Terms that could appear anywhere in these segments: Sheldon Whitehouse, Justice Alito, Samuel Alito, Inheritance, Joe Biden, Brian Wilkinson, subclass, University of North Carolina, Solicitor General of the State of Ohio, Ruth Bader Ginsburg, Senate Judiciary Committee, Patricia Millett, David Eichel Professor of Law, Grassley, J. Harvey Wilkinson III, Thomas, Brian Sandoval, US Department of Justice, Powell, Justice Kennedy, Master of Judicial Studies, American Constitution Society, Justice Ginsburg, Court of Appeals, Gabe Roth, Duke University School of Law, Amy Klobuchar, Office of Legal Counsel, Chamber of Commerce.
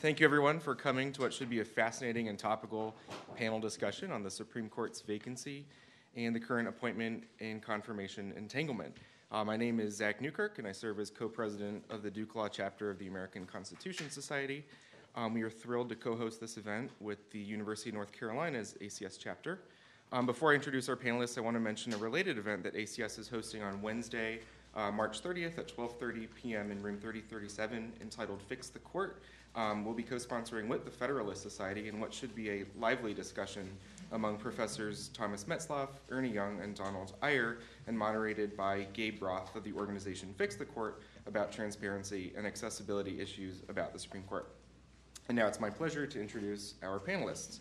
Thank you, everyone, for coming to what should be a fascinating and topical panel discussion on the Supreme Court's vacancy and the current appointment and confirmation entanglement. My name is Zach Newkirk, and I serve as co-president of the Duke Law Chapter of the American Constitution Society. We are thrilled to co-host this event with the University of North Carolina's ACS chapter. Before I introduce our panelists, I want to mention a related event that ACS is hosting on Wednesday, March 30th at 12:30 p.m. in room 3037, entitled Fix the Court. We'll be co-sponsoring with the Federalist Society in what should be a lively discussion among Professors Thomas Metzloff, Ernie Young, and Donald Eyer, and moderated by Gabe Roth of the organization Fix the Court about transparency and accessibility issues about the Supreme Court. And now it's my pleasure to introduce our panelists.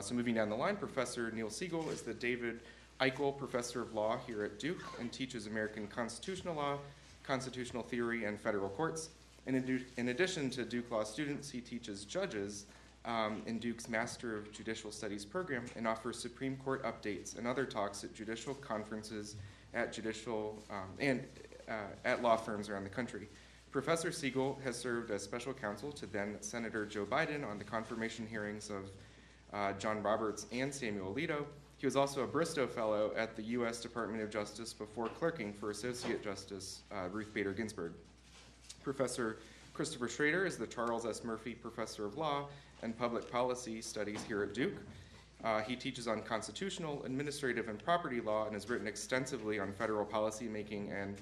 So moving down the line, Professor Neil Siegel is the David Eichel Professor of Law here at Duke and teaches American constitutional law, constitutional theory, and federal courts. In addition to Duke Law students, he teaches judges in Duke's Master of Judicial Studies program and offers Supreme Court updates and other talks at judicial conferences at at law firms around the country. Professor Siegel has served as special counsel to then Senator Joe Biden on the confirmation hearings of John Roberts and Samuel Alito. He was also a Bristow Fellow at the US Department of Justice before clerking for Associate Justice Ruth Bader Ginsburg. Professor Christopher Schroeder is the Charles S. Murphy Professor of Law and Public Policy Studies here at Duke. He teaches on constitutional, administrative, and property law and has written extensively on federal policymaking and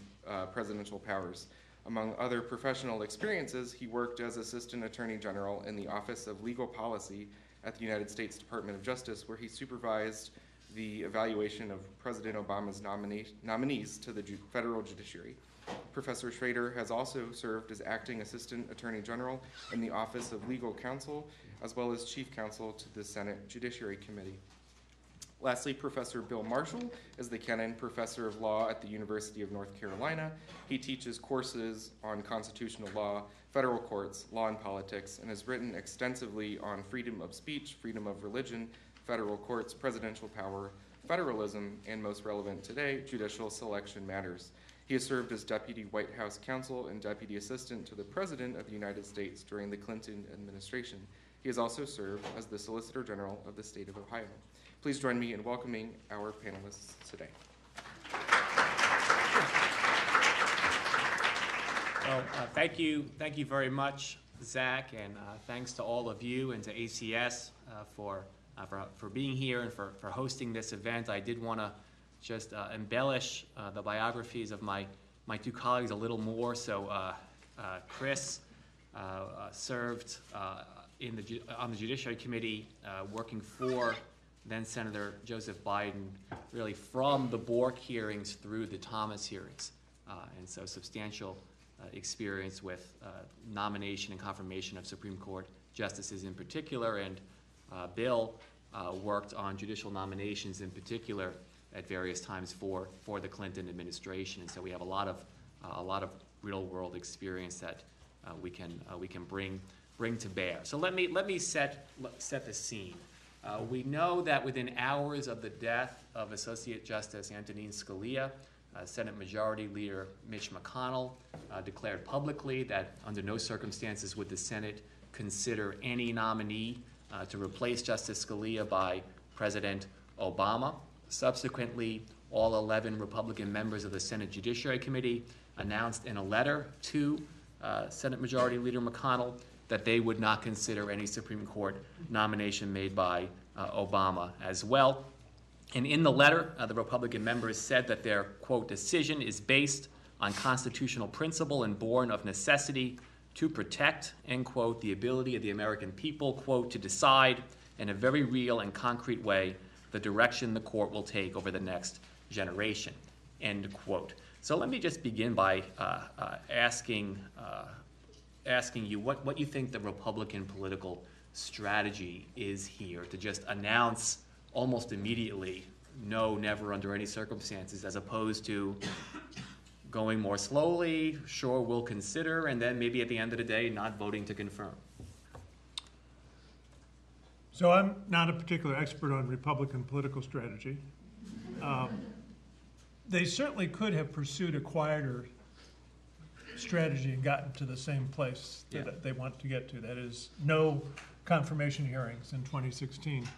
presidential powers. Among other professional experiences, he worked as Assistant Attorney General in the Office of Legal Policy at the United States Department of Justice, where he supervised the evaluation of President Obama's nominees to the federal judiciary. Professor Schroeder has also served as Acting Assistant Attorney General in the Office of Legal Counsel, as well as Chief Counsel to the Senate Judiciary Committee. Lastly, Professor Bill Marshall is the Kennan Professor of Law at the University of North Carolina. He teaches courses on constitutional law, federal courts, law and politics, and has written extensively on freedom of speech, freedom of religion, federal courts, presidential power, federalism, and most relevant today, judicial selection matters. He has served as Deputy White House Counsel and Deputy Assistant to the President of the United States during the Clinton Administration. He has also served as the Solicitor General of the State of Ohio. Please join me in welcoming our panelists today. Well, thank you very much, Zach, and thanks to all of you and to ACS for being here and for hosting this event. I did want to just embellish the biographies of my two colleagues a little more. So Chris served on the Judiciary Committee working for then Senator Joseph Biden, really from the Bork hearings through the Thomas hearings. And so substantial experience with nomination and confirmation of Supreme Court justices in particular, and Bill worked on judicial nominations in particular at various times for the Clinton administration. And so we have a lot of real world experience that we can bring to bear. So let me set the scene. We know that within hours of the death of Associate Justice Antonin Scalia, Senate Majority Leader Mitch McConnell declared publicly that under no circumstances would the Senate consider any nominee to replace Justice Scalia by President Obama. Subsequently, all 11 Republican members of the Senate Judiciary Committee announced in a letter to Senate Majority Leader McConnell that they would not consider any Supreme Court nomination made by Obama as well. And in the letter, the Republican members said that their, quote, decision is based on constitutional principle and born of necessity to protect, end quote, the ability of the American people, quote, to decide in a very real and concrete way the direction the court will take over the next generation, end quote. So let me just begin by asking you what you think the Republican political strategy is here, to just announce almost immediately, no, never, under any circumstances, as opposed to going more slowly, sure, we'll consider, and then maybe at the end of the day, not voting to confirm. So I'm not a particular expert on Republican political strategy. They certainly could have pursued a quieter strategy and gotten to the same place that they want to get to. That is, no confirmation hearings in 2016,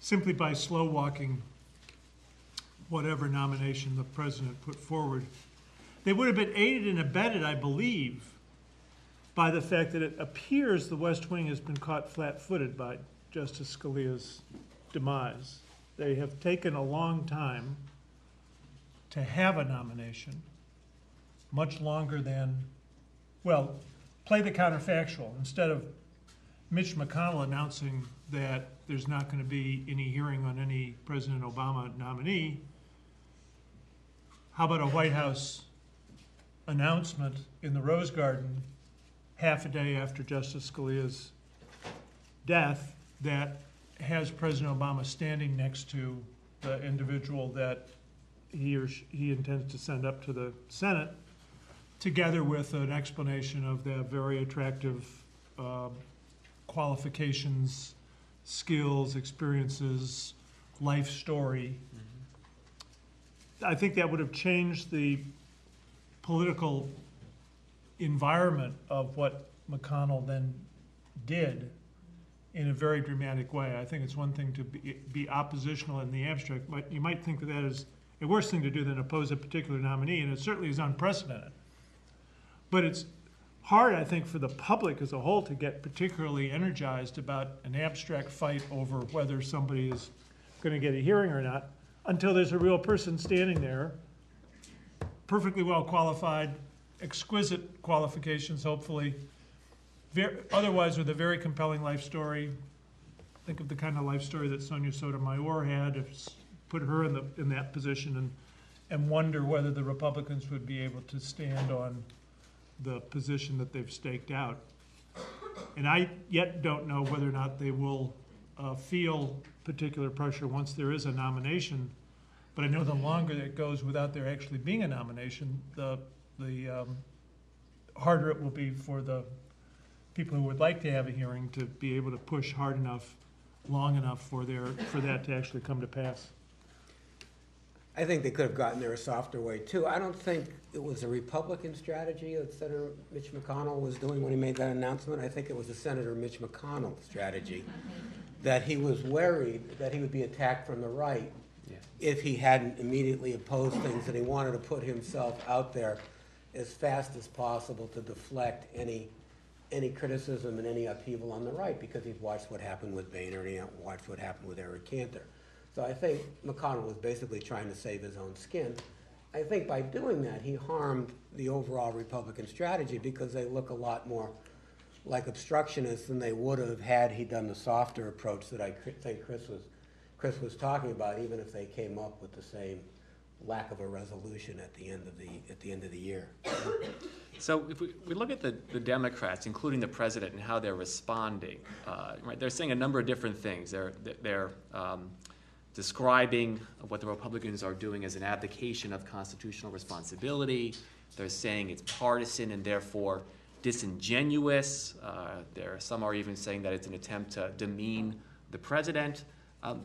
simply by slow walking whatever nomination the president put forward. They would have been aided and abetted, I believe, by the fact that it appears the West Wing has been caught flat-footed by Justice Scalia's demise. They have taken a long time to have a nomination, much longer than, well, play the counterfactual. Instead of Mitch McConnell announcing that there's not going to be any hearing on any President Obama nominee, how about a White House announcement in the Rose Garden half a day after Justice Scalia's death that has President Obama standing next to the individual that he or he intends to send up to the Senate, together with an explanation of the very attractive qualifications, skills, experiences, life story. Mm-hmm. I think that would have changed the political environment of what McConnell then did in a very dramatic way. I think it's one thing to be oppositional in the abstract, but you might think of that as a worse thing to do than oppose a particular nominee, and it certainly is unprecedented. But it's hard, I think, for the public as a whole to get particularly energized about an abstract fight over whether somebody is going to get a hearing or not until there's a real person standing there, perfectly well qualified, exquisite qualifications, hopefully, otherwise with a very compelling life story. Think of the kind of life story that Sonia Sotomayor had, if put her in that position, and wonder whether the Republicans would be able to stand on the position that they've staked out. And I yet don't know whether or not they will feel particular pressure once there is a nomination, but I know the longer that goes without there actually being a nomination, the harder it will be for the people who would like to have a hearing to be able to push hard enough, long enough for that to actually come to pass. I think they could have gotten there a softer way too. I don't think it was a Republican strategy that Senator Mitch McConnell was doing when he made that announcement. I think it was the Senator Mitch McConnell strategy that he was worried that he would be attacked from the right if he hadn't immediately opposed things, and he wanted to put himself out there as fast as possible to deflect any criticism and any upheaval on the right, because he's watched what happened with Boehner and he watched what happened with Eric Cantor. So I think McConnell was basically trying to save his own skin. I think by doing that, he harmed the overall Republican strategy, because they look a lot more like obstructionists than they would have had he done the softer approach that I think Chris was talking about, even if they came up with the same lack of a resolution at the end of the year. So if we look at the Democrats, including the president, and how they're responding, right? They're saying a number of different things. They're describing what the Republicans are doing as an abdication of constitutional responsibility. They're saying it's partisan and therefore disingenuous. Some are even saying that it's an attempt to demean the president.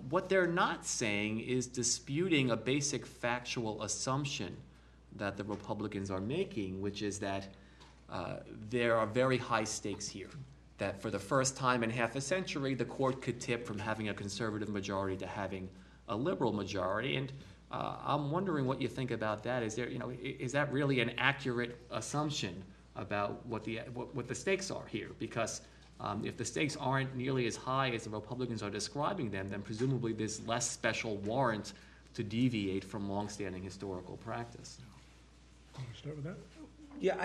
What they're not saying is disputing a basic factual assumption that the Republicans are making, which is that there are very high stakes here, that for the first time in half a century, the court could tip from having a conservative majority to having a liberal majority. And I'm wondering what you think about that. Is there, is that really an accurate assumption about what the stakes are here? Because if the stakes aren't nearly as high as the Republicans are describing them, then presumably there's less special warrant to deviate from longstanding historical practice. Can you start with that? Yeah,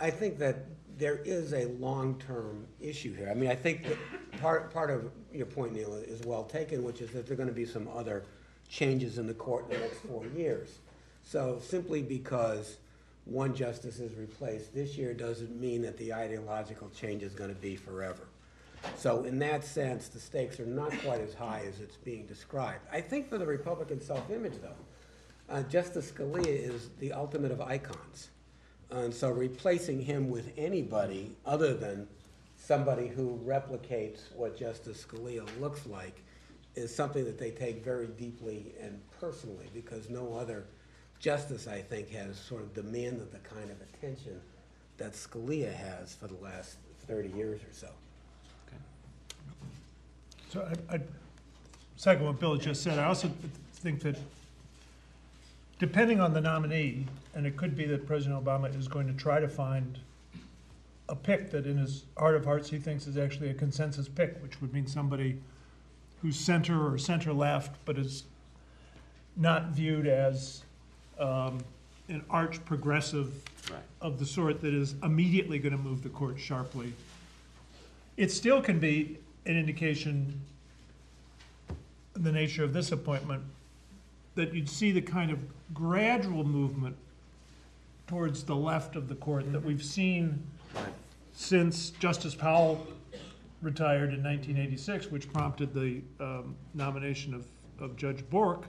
I think that there is a long-term issue here. I mean, I think that part of your point, Neil, is well taken, which is that there are going to be some other changes in the court in the next 4 years. So simply because one justice is replaced this year doesn't mean that the ideological change is going to be forever. So in that sense, the stakes are not quite as high as it's being described. I think for the Republican self-image, though, Justice Scalia is the ultimate of icons. And so replacing him with anybody other than somebody who replicates what Justice Scalia looks like is something that they take very deeply and personally, because no other justice, I think, has sort of demanded the kind of attention that Scalia has for the last 30 years or so. Okay. So I second what Bill just said. I also think that depending on the nominee, and it could be that President Obama is going to try to find a pick that in his heart of hearts he thinks is actually a consensus pick, which would mean somebody who's center or center-left but is not viewed as an arch progressive of the sort that is immediately going to move the court sharply. It still can be an indication of the nature of this appointment that you'd see the kind of gradual movement towards the left of the court that we've seen since Justice Powell retired in 1986, which prompted the nomination of Judge Bork,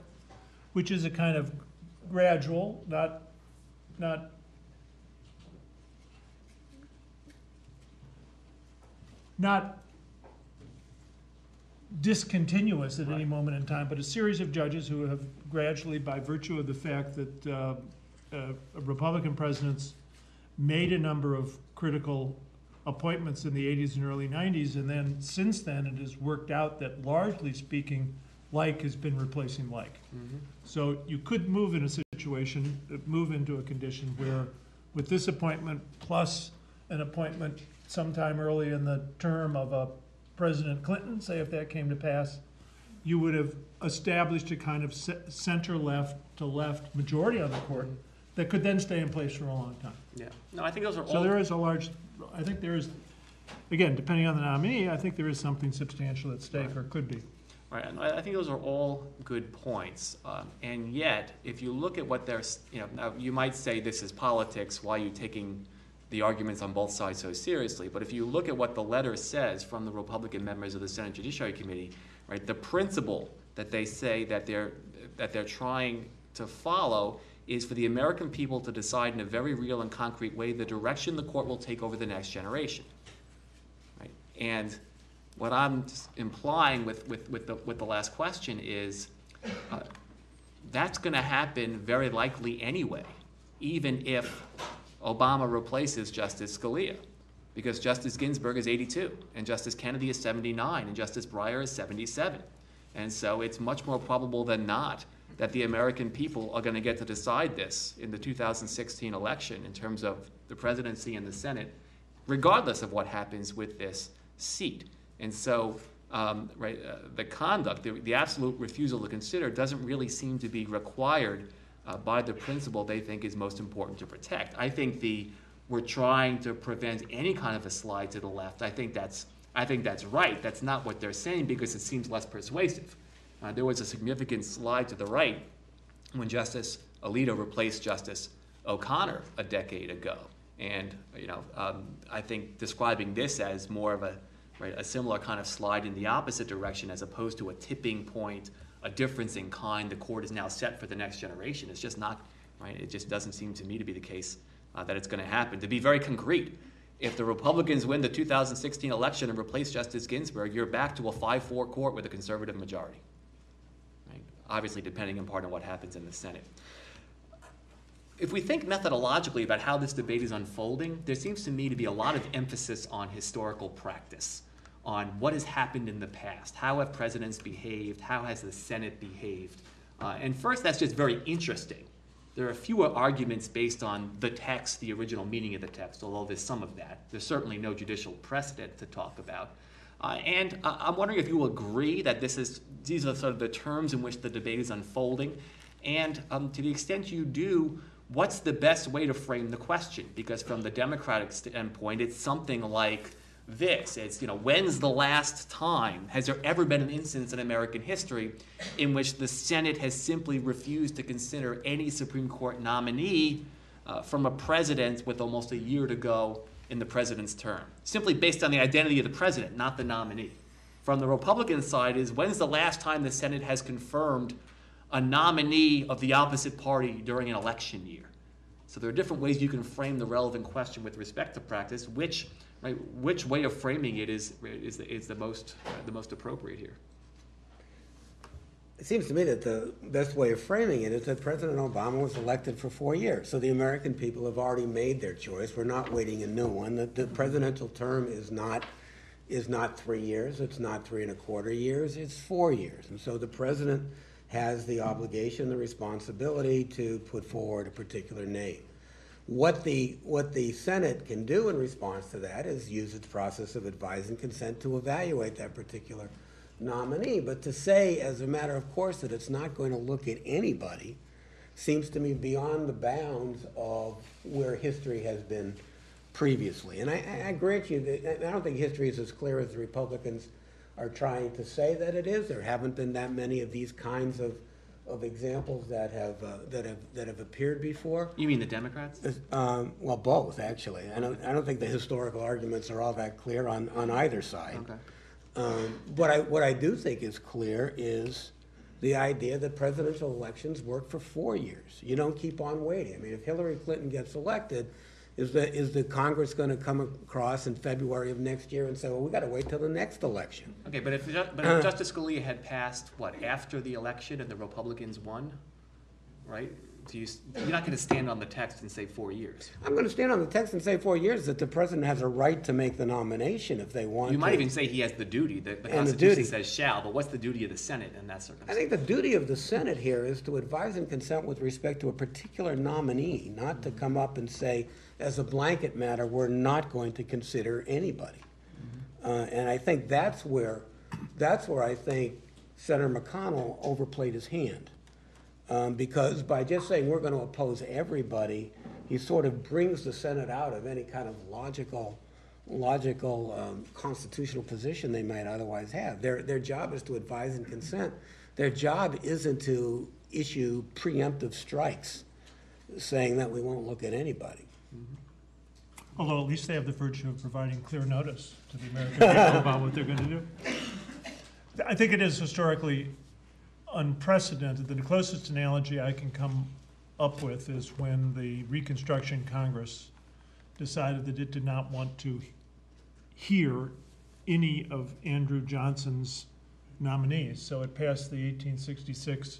which is a kind of gradual, not not discontinuous at any moment in time, but a series of judges who have gradually, by virtue of the fact that Republican presidents made a number of critical appointments in the 80s and early 90s, and then since then it has worked out that, largely speaking, like has been replacing like. Mm-hmm. So you could move in a situation, move into a condition where with this appointment plus an appointment sometime early in the term of a President Clinton, say if that came to pass, you would have established a kind of center-left to left majority on the court that could then stay in place for a long time. Yeah. No, I think those are all. So there is a large, I think there is, again, depending on the nominee, I think there is something substantial at stake, or could be. Right. And I think those are all good points. And yet, if you look at what there's, you know, now you might say this is politics, why are you taking the arguments on both sides so seriously? But if you look at what the letter says from the Republican members of the Senate Judiciary Committee, right, the principle that they say that they're trying to follow is for the American people to decide in a very real and concrete way the direction the court will take over the next generation. Right? And what I'm implying with the last question is that's going to happen very likely anyway, even if Obama replaces Justice Scalia, because Justice Ginsburg is 82, and Justice Kennedy is 79, and Justice Breyer is 77. And so it's much more probable than not that the American people are going to get to decide this in the 2016 election in terms of the presidency and the Senate, regardless of what happens with this seat. And so the conduct, the absolute refusal to consider doesn't really seem to be required by the principle they think is most important to protect. I think we're trying to prevent any kind of a slide to the left. I think that's right. That's not what they're saying because it seems less persuasive. There was a significant slide to the right when Justice Alito replaced Justice O'Connor a decade ago, and I think describing this as more of a similar kind of slide in the opposite direction as opposed to a tipping point, a difference in kind. The court is now set for the next generation. It's just not right. It just doesn't seem to me to be the case that it's going to happen. To be very concrete, if the Republicans win the 2016 election and replace Justice Ginsburg, you're back to a 5-4 court with a conservative majority. Obviously depending in part on what happens in the Senate. If we think methodologically about how this debate is unfolding, there seems to me to be a lot of emphasis on historical practice, on what has happened in the past, how have presidents behaved, how has the Senate behaved. And first, that's just very interesting. There are fewer arguments based on the text, the original meaning of the text, although there's some of that. There's certainly no judicial precedent to talk about. And I'm wondering if you will agree that these are sort of the terms in which the debate is unfolding. And to the extent you do, what's the best way to frame the question? Because from the Democratic standpoint, it's something like this. It's, when's the last time? Has there ever been an instance in American history in which the Senate has simply refused to consider any Supreme Court nominee from a president with almost a year to go in the president's term, simply based on the identity of the president, not the nominee? From the Republican side is, when's the last time the Senate has confirmed a nominee of the opposite party during an election year? So there are different ways you can frame the relevant question with respect to practice. Which way of framing it is the most appropriate here? it seems to me that the best way of framing it is that President Obama was elected for 4 years. So the American people have already made their choice. We're not waiting a new one. The presidential term is not 3 years. It's not 3 1/4 years. It's 4 years. And so the president has the obligation, the responsibility to put forward a particular name. What the Senate can do in response to that is use its process of advice and consent to evaluate that particular nominee. But to say, as a matter of course, that it's not going to look at anybody seems to me beyond the bounds of where history has been previously. And I grant you that I don't think history is as clear as the Republicans are trying to say that it is. There haven't been that many of these kinds of examples that have appeared before. You mean the Democrats? Well, both actually. I don't think the historical arguments are all that clear on either side. Okay. What I do think is clear is the idea that presidential elections work for 4 years. You don't keep on waiting. I mean, if Hillary Clinton gets elected, is the Congress going to come across in February of next year and say, well, we got to wait till the next election? Okay, but if Justice Scalia had passed, what, after the election and the Republicans won, right? You're not going to stand on the text and say 4 years. I'm going to stand on the text and say 4 years that the president has a right to make the nomination if they want to. You might even say he has the duty. The Constitution says shall, but what's the duty of the Senate in that circumstance? I think the duty of the Senate here is to advise and consent with respect to a particular nominee, not to come up and say, as a blanket matter, we're not going to consider anybody. And I think that's where I think Senator McConnell overplayed his hand. Because by just saying we're going to oppose everybody, he sort of brings the Senate out of any kind of logical constitutional position they might otherwise have. Their job is to advise and consent. Their job isn't to issue preemptive strikes, saying that we won't look at anybody. Mm-hmm. Although at least they have the virtue of providing clear notice to the American people about what they're going to do. I think it is historically unprecedented. The closest analogy I can come up with is when the Reconstruction Congress decided that it did not want to hear any of Andrew Johnson's nominees. So it passed the 1866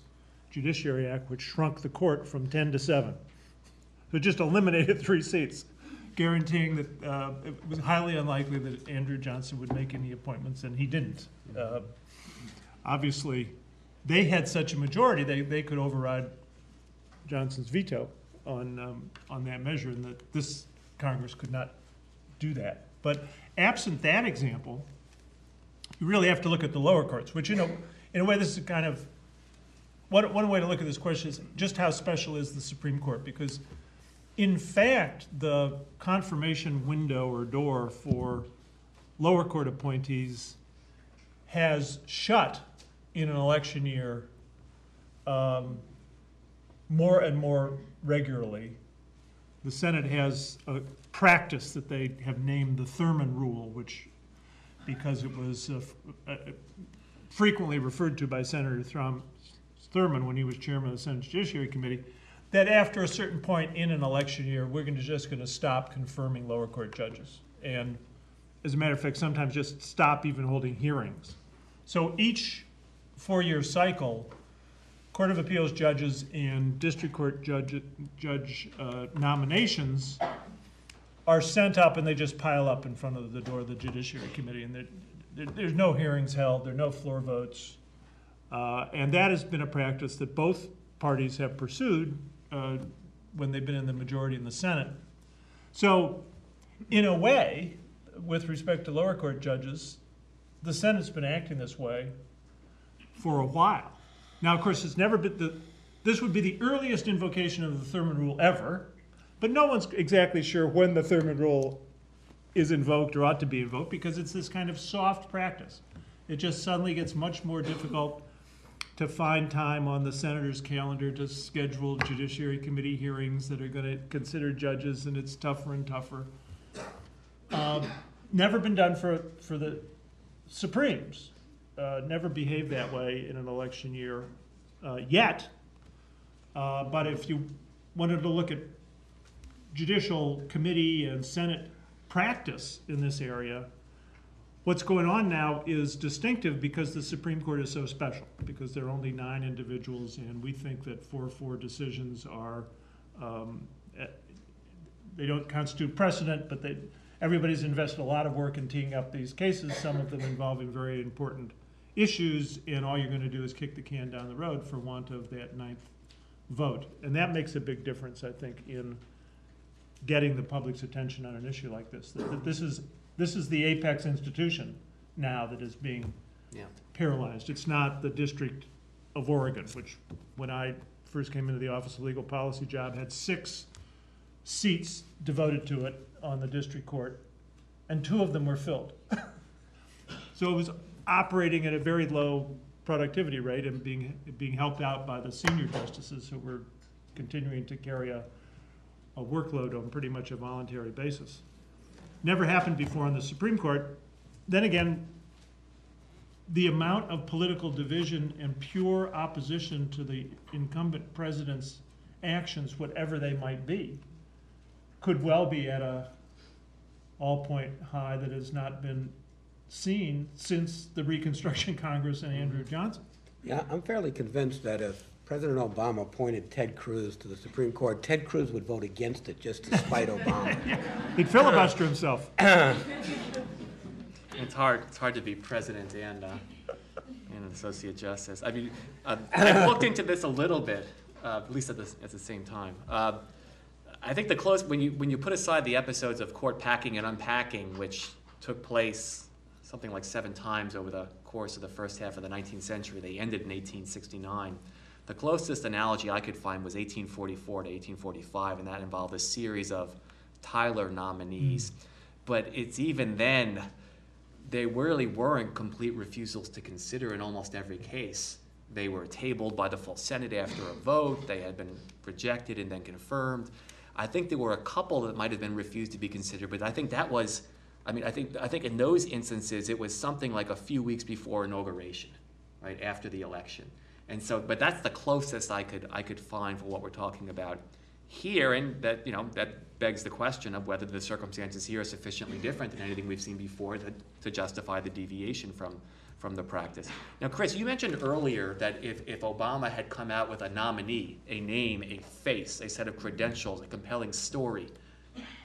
Judiciary Act, which shrunk the court from 10 to 7. So it just eliminated 3 seats, guaranteeing that it was highly unlikely that Andrew Johnson would make any appointments, and he didn't. Obviously, they had such a majority they could override Johnson's veto on that measure, and that this Congress could not do that. But absent that example, you really have to look at the lower courts, which, you know, in a way, this is kind of one way to look at this question is just how special is the Supreme Court, because in fact the confirmation window or door for lower court appointees has shut in an election year more and more regularly. The Senate has a practice that they have named the Thurman Rule, which, because it was frequently referred to by Senator Thurman when he was chairman of the Senate Judiciary Committee, that after a certain point in an election year, we're just going to stop confirming lower court judges. And as a matter of fact, sometimes just stop even holding hearings. So each four-year cycle, Court of Appeals judges and district court judge nominations are sent up, and they just pile up in front of the door of the Judiciary Committee, and there's no hearings held, there are no floor votes. And that has been a practice that both parties have pursued when they've been in the majority in the Senate. So in a way, with respect to lower court judges, the Senate's been acting this way for a while. Now, of course, it's never been this would be the earliest invocation of the Thurman Rule ever, but no one's exactly sure when the Thurman Rule is invoked or ought to be invoked, because it's this kind of soft practice. It just suddenly gets much more difficult to find time on the senator's calendar to schedule Judiciary Committee hearings that are going to consider judges, and it's tougher and tougher. Never been done for the Supremes. Never behaved that way in an election year yet. But if you wanted to look at judicial committee and Senate practice in this area, What's going on now is distinctive because the Supreme Court is so special, because there are only 9 individuals, and we think that 4-4 decisions are, they don't constitute precedent, but they, everybody's invested a lot of work in teeing up these cases, some of them involving very important issues, and all you're going to do is kick the can down the road for want of that 9th vote. And that makes a big difference, I think, in getting the public's attention on an issue like this, that this is the apex institution now that is being paralyzed. It's not the District of Oregon, which when I first came into the Office of Legal Policy job had 6 seats devoted to it on the district court, and 2 of them were filled. So it was operating at a very low productivity rate and being helped out by the senior justices who were continuing to carry a workload on pretty much a voluntary basis. Never happened before on the Supreme Court. Then again, the amount of political division and pure opposition to the incumbent president's actions, whatever they might be, could well be at a all-point high that has not been seen since the Reconstruction Congress and Andrew Johnson. Yeah, I'm fairly convinced that if President Obama appointed Ted Cruz to the Supreme Court, Ted Cruz would vote against it just to spite Obama. He'd filibuster himself. It's hard to be president and an associate justice. I mean, I've looked into this a little bit, at least at the same time. I think the close, when you put aside the episodes of court packing and unpacking, which took place something like 7 times over the course of the first half of the 19th century, they ended in 1869. The closest analogy I could find was 1844 to 1845, and that involved a series of Tyler nominees. But it's even then, they really weren't complete refusals to consider in almost every case. They were tabled by the full Senate after a vote. They had been rejected and then confirmed. I think there were a couple that might have been refused to be considered, but I think that was, I mean, I think in those instances, it was something like a few weeks before inauguration, right, after the election. And so, but that's the closest I could find for what we're talking about here, and that, you know, that begs the question of whether the circumstances here are sufficiently different than anything we've seen before to justify the deviation from the practice. Now, Chris, you mentioned earlier that if Obama had come out with a nominee, a name, a face, a set of credentials, a compelling story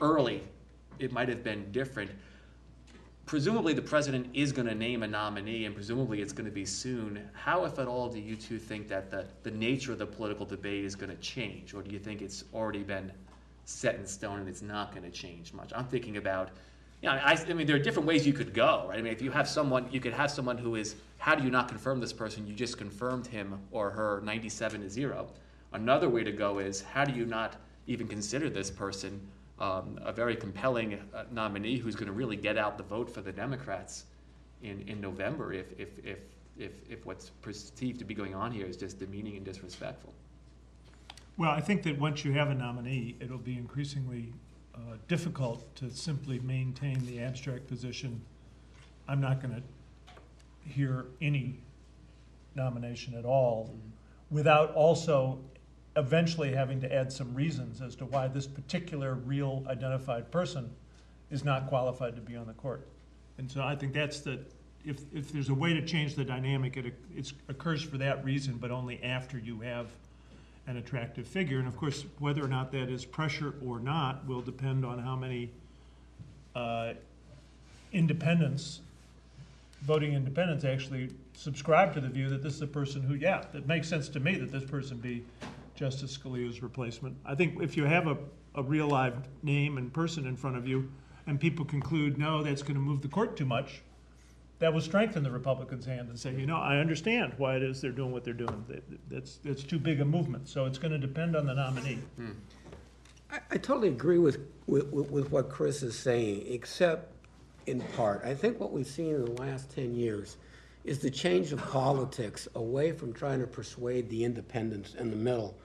early, it might have been different. Presumably the president is going to name a nominee, and presumably it's going to be soon. How, if at all, do you two think that the nature of the political debate is going to change, or do you think it's already been set in stone and it's not going to change much? I'm thinking about, you know, I mean, there are different ways you could go, right? I mean, if you have someone, you could have someone who is, how do you not confirm this person? You just confirmed him or her 97-0. Another way to go is, how do you not even consider this person? A very compelling nominee who's going to really get out the vote for the Democrats in November if what's perceived to be going on here is just demeaning and disrespectful. Well, I think that once you have a nominee, it'll be increasingly difficult to simply maintain the abstract position, I'm not going to hear any nomination at all, without also eventually having to add some reasons as to why this particular real identified person is not qualified to be on the court. And so I think that's the, if there's a way to change the dynamic, it occurs for that reason, but only after you have an attractive figure. And of course, whether or not that is pressure or not will depend on how many independents, voting independents, actually subscribe to the view that this is a person who, yeah, it makes sense to me that this person be Justice Scalia's replacement. I think if you have a real live name and person in front of you and people conclude, no, that's going to move the court too much, that will strengthen the Republicans' hand and say, you know, I understand why it is they're doing what they're doing. That's too big a movement. So it's going to depend on the nominee. I totally agree with what Chris is saying, except in part. I think what we've seen in the last 10 years is the change of politics away from trying to persuade the independents in the middle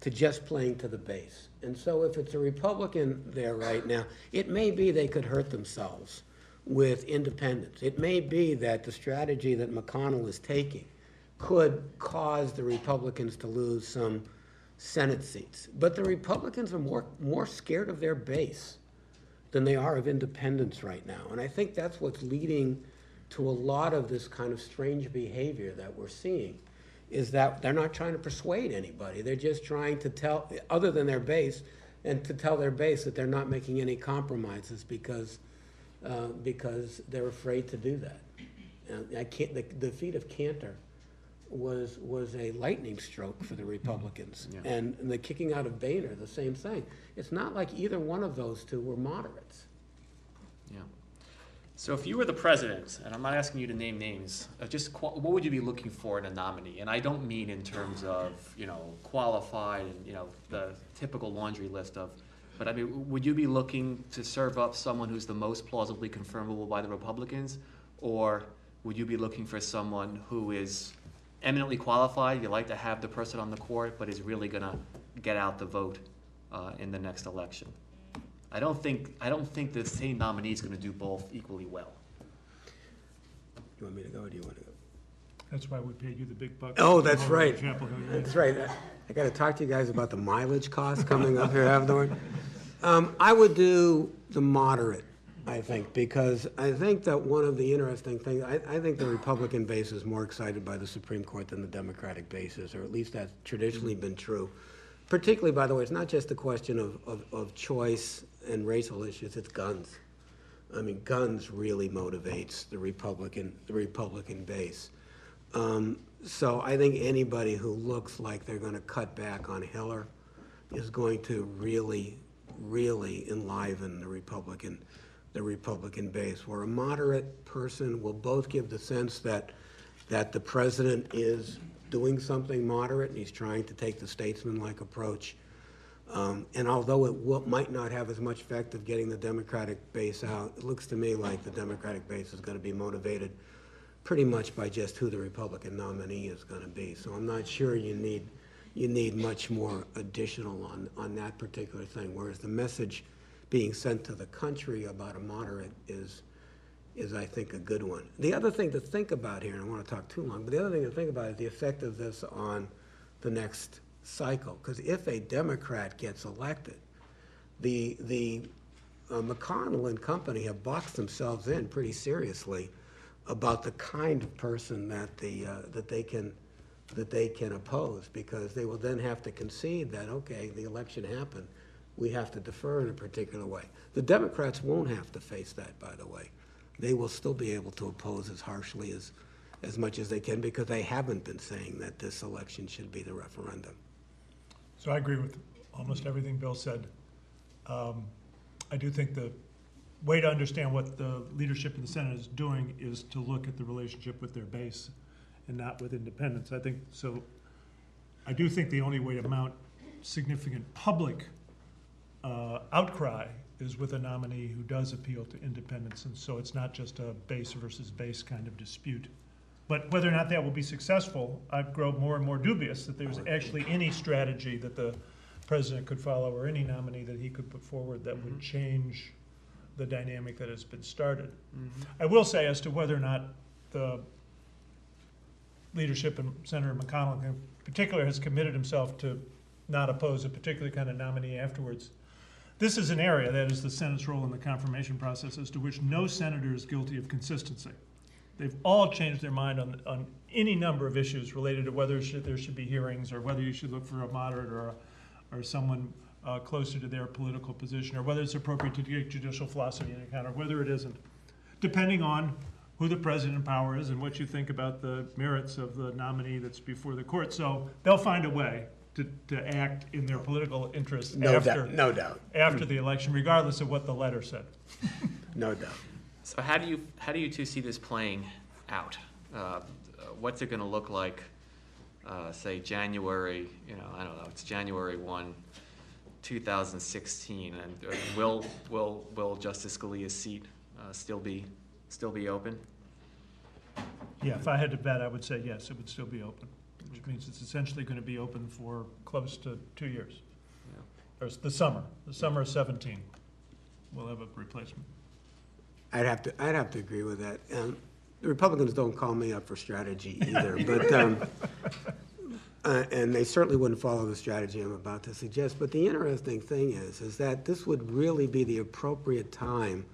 to just playing to the base. And so if it's a Republican there right now, it may be they could hurt themselves with independents. It may be that the strategy that McConnell is taking could cause the Republicans to lose some Senate seats. But the Republicans are more scared of their base than they are of independents right now. And I think that's what's leading to a lot of this kind of strange behavior that we're seeing is that they're not trying to persuade anybody. They're just trying to tell, other than their base, and to tell their base that they're not making any compromises because they're afraid to do that. And I can't, the defeat of Cantor was a lightning stroke for the Republicans. Yeah. And the kicking out of Boehner, the same thing. It's not like either one of those two were moderates. Yeah. So if you were the president, and I'm not asking you to name names, just what would you be looking for in a nominee? And I don't mean in terms of, you know, qualified and, you know, the typical laundry list of, but I mean, would you be looking to serve up someone who's the most plausibly confirmable by the Republicans, or would you be looking for someone who is eminently qualified, you like to have the person on the court, but is really going to get out the vote in the next election? I don't think the same nominee is going to do both equally well. You want me to go, or do you want to go? That's why we paid you the big bucks. Oh, that's right. That's right. I got to talk to you guys about the mileage cost coming up here afterward. I would do the moderate, I think, because I think that one of the interesting things, I think the Republican base is more excited by the Supreme Court than the Democratic base is, or at least that's traditionally been true. Particularly, by the way, it's not just a question of choice and racial issues, it's guns. I mean, guns really motivates the Republican base. So I think anybody who looks like they're going to cut back on Hiller is going to really, really enliven the Republican base, where a moderate person will both give the sense that the president is doing something moderate, and he's trying to take the statesman-like approach. And although it might not have as much effect of getting the Democratic base out, it looks to me like the Democratic base is going to be motivated pretty much by just who the Republican nominee is going to be. So I'm not sure you need much more additional on that particular thing, whereas the message being sent to the country about a moderate is I think, a good one. The other thing to think about here, and I don't want to talk too long, but the other thing to think about is the effect of this on the next cycle. Because if a Democrat gets elected, the McConnell and company have boxed themselves in pretty seriously about the kind of person that they can oppose, because they will then have to concede that, okay, the election happened, we have to defer in a particular way. The Democrats won't have to face that, by the way. They will still be able to oppose as harshly as much as they can, because they haven't been saying that this election should be the referendum. So I agree with almost everything Bill said. I do think the way to understand what the leadership in the Senate is doing is to look at the relationship with their base and not with independents. I think so. I do think the only way to mount significant public outcry is with a nominee who does appeal to independents, and so it's not just a base versus base kind of dispute. But whether or not that will be successful, I grow more and more dubious that there's actually any strategy that the president could follow or any nominee that he could put forward that would change the dynamic that has been started. I will say, as to whether or not the leadership and Senator McConnell in particular has committed himself to not oppose a particular kind of nominee afterwards, this is an area that is the Senate's role in the confirmation process, as to which no senator is guilty of consistency. They've all changed their mind on any number of issues related to whether there should be hearings, or whether you should look for a moderate or someone closer to their political position, or whether it's appropriate to take judicial philosophy into account, or whether it isn't, depending on who the president in power is and what you think about the merits of the nominee that's before the court. So they'll find a way to act in their political interest after the election, regardless of what the letter said. No doubt. So how do you two see this playing out? What's it going to look like? Say January, I don't know. It's January 1, 2016, and will Justice Scalia's seat still be open? Yeah, if I had to bet, I would say yes. It would still be open. Which means it's essentially going to be open for close to 2 years. Yeah. Or the summer of 2017, we'll have a replacement. I'd have to agree with that. The Republicans don't call me up for strategy either, but and they certainly wouldn't follow the strategy I'm about to suggest. But the interesting thing is that this would really be the appropriate time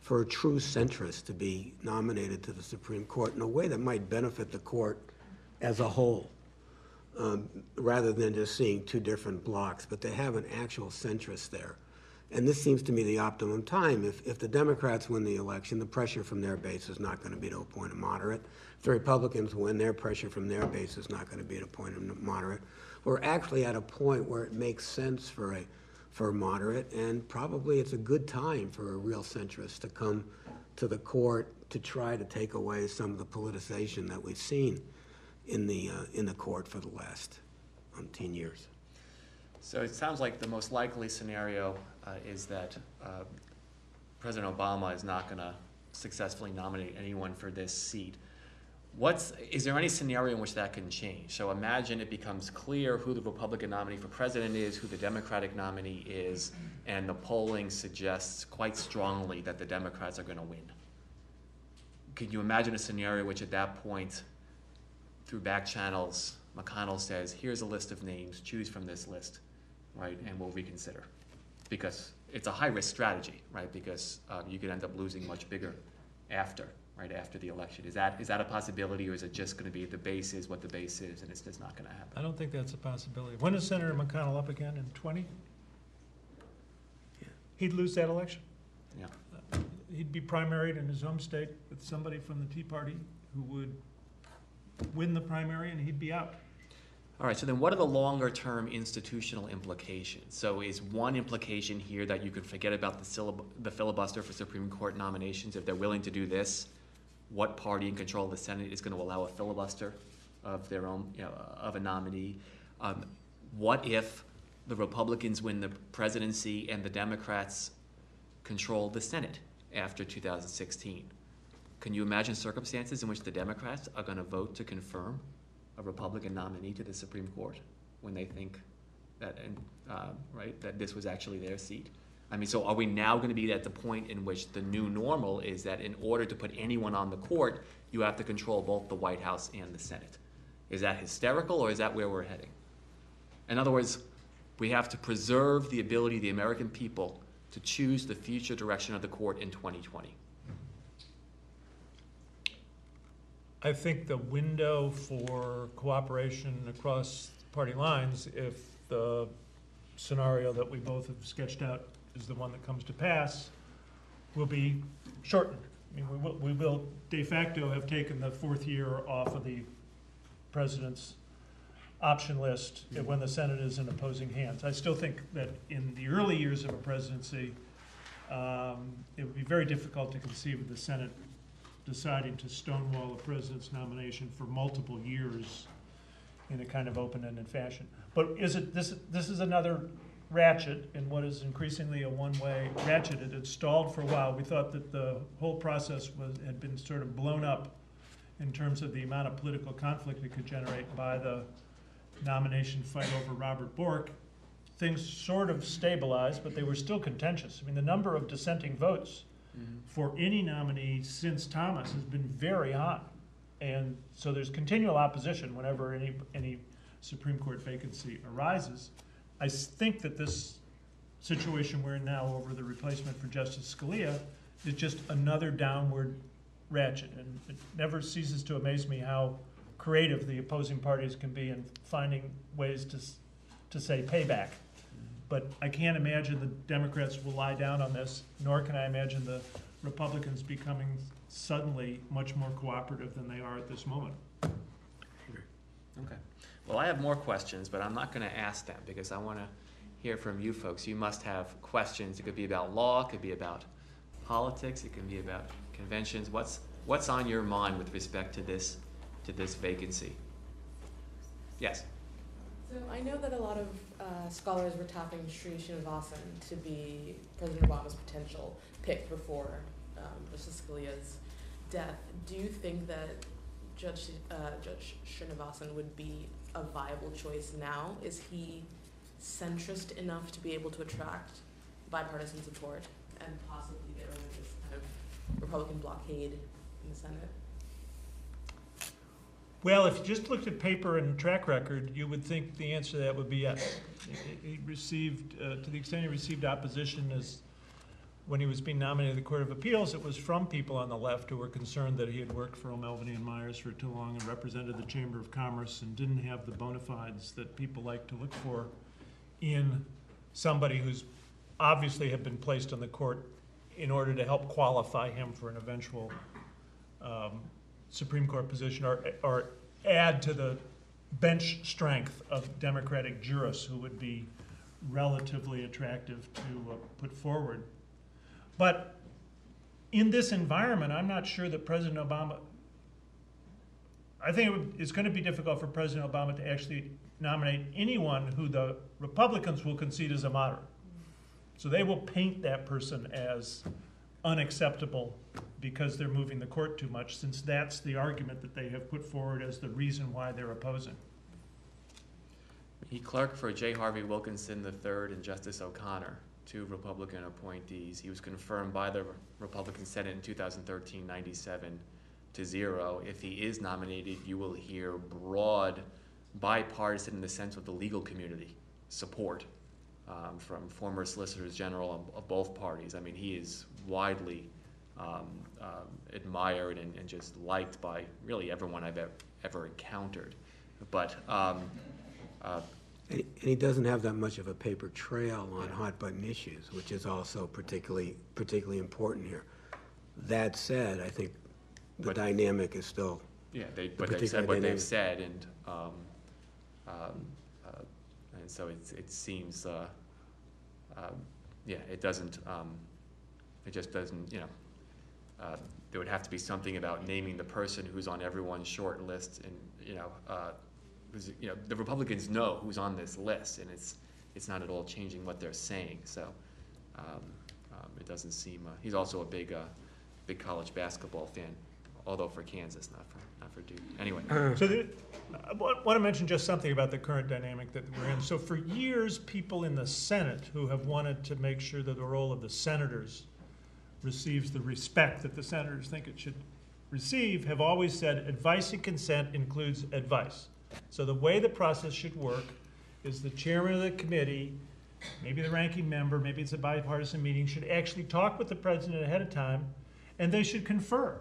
for a true centrist to be nominated to the Supreme Court in a way that might benefit the court as a whole, rather than just seeing two different blocks, but they have an actual centrist there. And this seems to me the optimum time. If the Democrats win the election, the pressure from their base is not going to be to appoint a moderate. If the Republicans win, their pressure from their base is not going to be to appoint a moderate. We're actually at a point where it makes sense for a moderate, and probably it's a good time for a real centrist to come to the court to try to take away some of the politicization that we've seen in the court for the last 10 years. So it sounds like the most likely scenario is that President Obama is not going to successfully nominate anyone for this seat. Is there any scenario in which that can change? So imagine it becomes clear who the Republican nominee for president is, who the Democratic nominee is, and the polling suggests quite strongly that the Democrats are going to win. Could you imagine a scenario which at that point, through back channels, McConnell says, here's a list of names, choose from this list, right, and we'll reconsider? Because it's a high-risk strategy, right, because you could end up losing much bigger after. Right after the election. Is that a possibility, or is it just going to be the base is what the base is and it's just not going to happen? I don't think that's a possibility. When is Senator McConnell up again, in 20? Yeah. He'd lose that election. Yeah. He'd be primaried in his home state with somebody from the Tea Party who would win the primary, and he'd be out. All right, so then what are the longer-term institutional implications? So is one implication here that you could forget about the filibuster for Supreme Court nominations if they're willing to do this? What party in control of the Senate is going to allow a filibuster of their own, you know, of a nominee? What if the Republicans win the presidency and the Democrats control the Senate after 2016? Can you imagine circumstances in which the Democrats are going to vote to confirm a Republican nominee to the Supreme Court when they think that, right, that this was actually their seat? I mean, so are we now going to be at the point in which the new normal is that in order to put anyone on the court, you have to control both the White House and the Senate? Is that hysterical, or is that where we're heading? In other words, we have to preserve the ability of the American people to choose the future direction of the court in 2020. I think the window for cooperation across party lines, if the scenario that we both have sketched out is the one that comes to pass, will be shortened. I mean, we will de facto have taken the fourth year off of the president's option list when the Senate is in opposing hands. I still think that in the early years of a presidency, it would be very difficult to conceive of the Senate deciding to stonewall a president's nomination for multiple years in a kind of open-ended fashion. But is it this is another ratchet in what is increasingly a one-way ratchet. It had stalled for a while. We thought that the whole process had been sort of blown up in terms of the amount of political conflict it could generate by the nomination fight over Robert Bork. Things sort of stabilized, but they were still contentious. I mean, the number of dissenting votes for any nominee since Thomas has been very high. And so there's continual opposition whenever any Supreme Court vacancy arises. I think that this situation we're in now over the replacement for Justice Scalia is just another downward ratchet. And it never ceases to amaze me how creative the opposing parties can be in finding ways to say payback. But I can't imagine the Democrats will lie down on this, nor can I imagine the Republicans becoming suddenly much more cooperative than they are at this moment. Okay. Well, I have more questions, but I'm not going to ask them because I want to hear from you folks. You must have questions. It could be about law. It could be about politics. It can be about conventions. What's on your mind with respect to this vacancy? Yes. So I know that a lot of scholars were tapping Sri Srinivasan to be President Obama's potential pick before Justice Scalia's death. Do you think that Judge Srinivasan would be a viable choice now? Is he centrist enough to be able to attract bipartisan support and possibly get rid of this kind of Republican blockade in the Senate? Well, if you just looked at paper and track record, you would think the answer to that would be yes. He received, to the extent he received opposition, as when he was being nominated to the Court of Appeals, it was from people on the left who were concerned that he had worked for O'Melveny and Myers for too long and represented the Chamber of Commerce and didn't have the bona fides that people like to look for in somebody who's obviously had been placed on the court in order to help qualify him for an eventual Supreme Court position, or add to the bench strength of Democratic jurists who would be relatively attractive to put forward. But in this environment, I'm not sure that President Obama, I think it's going to be difficult for President Obama to actually nominate anyone who the Republicans will concede is a moderate. So they will paint that person as unacceptable because they're moving the court too much, since that's the argument that they have put forward as the reason why they're opposing. He clerked for J. Harvey Wilkinson III and Justice O'Connor, two Republican appointees. He was confirmed by the Republican Senate in 2013, 97-0. If he is nominated, you will hear broad, bipartisan, in the sense of the legal community, support from former solicitors general of both parties. I mean, he is widely admired and just liked by really everyone I've ever encountered. But and he doesn't have that much of a paper trail on hot button issues, which is also particularly important here. That said, I think the dynamic is still they've said what they've said, and so it seems it doesn't it just doesn't, there would have to be something about naming the person who's on everyone's short list, and the Republicans know who's on this list, and it's not at all changing what they're saying. So it doesn't seem. He's also a big college basketball fan, although for Kansas, not for Duke. Anyway, so I want to mention just something about the current dynamic that we're in. So for years, people in the Senate who have wanted to make sure that the role of the senators receives the respect that the senators think it should receive have always said advice and consent includes advice. So the way the process should work is the chairman of the committee, maybe the ranking member, maybe it's a bipartisan meeting, should actually talk with the president ahead of time, and they should confer.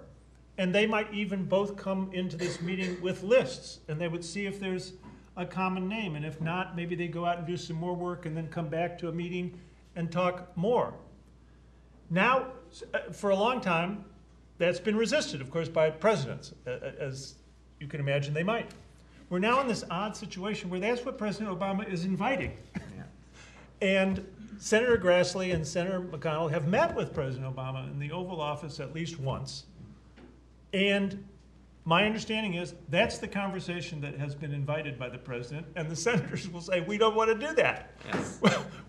And they might even both come into this meeting with lists, and they would see if there's a common name. And if not, maybe they go out and do some more work and then come back to a meeting and talk more. Now, for a long time, that's been resisted, of course, by presidents, as you can imagine they might. We're now in this odd situation where that's what President Obama is inviting. Yeah. And Senator Grassley and Senator McConnell have met with President Obama in the Oval Office at least once. And my understanding is that's the conversation that has been invited by the president. And the senators will say, we don't want to do that. Yes.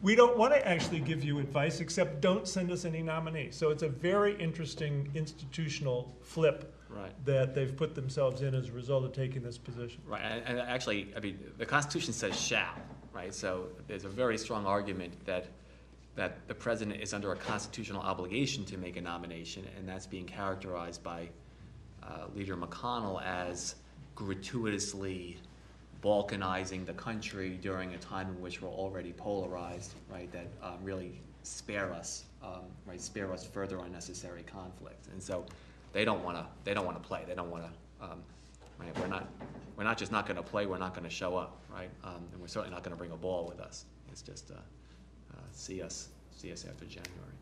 We don't want to actually give you advice, except don't send us any nominees. So it's a very interesting institutional flip. Right. That they've put themselves in as a result of taking this position. Right, and actually, I mean, the Constitution says shall, right? So there's a very strong argument that the president is under a constitutional obligation to make a nomination, and that's being characterized by Leader McConnell as gratuitously balkanizing the country during a time in which we're already polarized, right? That really spare us further unnecessary conflict, and so. They don't want to play. They don't want to. Right? We're not just not going to play. We're not going to show up, right? And we're certainly not going to bring a ball with us. It's just see us after January.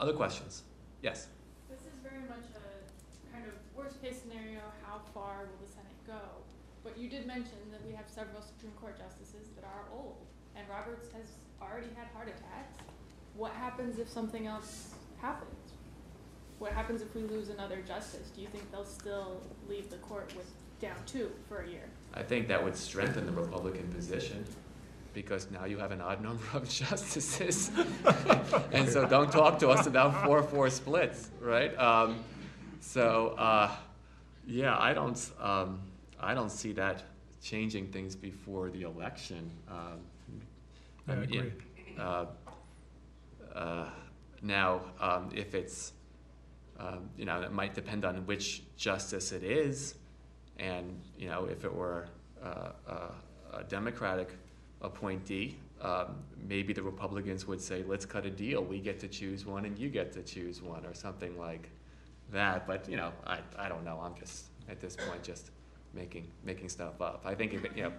Other questions? Yes. This is very much a kind of worst case scenario. How far will the Senate go? But you did mention that we have several Supreme Court justices that are old, and Roberts has already had heart attacks. What happens if something else happens? What happens if we lose another justice? Do you think they'll still leave the court with down two for a year? I think that would strengthen the Republican position, because now you have an odd number of justices. And so don't talk to us about 4-4 splits, right? I don't see that changing things before the election. I agree. Now, if it's it might depend on which justice it is, and if it were a Democratic appointee, maybe the Republicans would say, let's cut a deal. We get to choose one and you get to choose one or something like that. But, you know, I don't know. I'm just, at this point, just making stuff up. I think, you